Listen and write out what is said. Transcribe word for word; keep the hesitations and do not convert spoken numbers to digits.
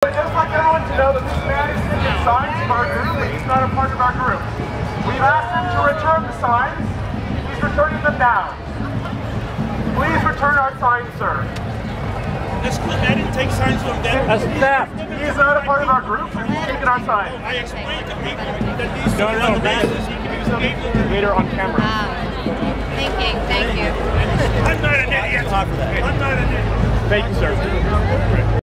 But just like everyone to know that Mister Madison is signed to our group, but he's not a part of our group. We've asked him to return the signs. He's returning them now. Please return our signs, sir. That's cool. I didn't take signs from them. That's theft. He is not a part of our group, but he's taken our signs. I explained to people that these no, no, no, masses, he can do something later on camera. Wow. Thinking, thank you. I'm not an idiot. I'm not an idiot. Thank you, sir.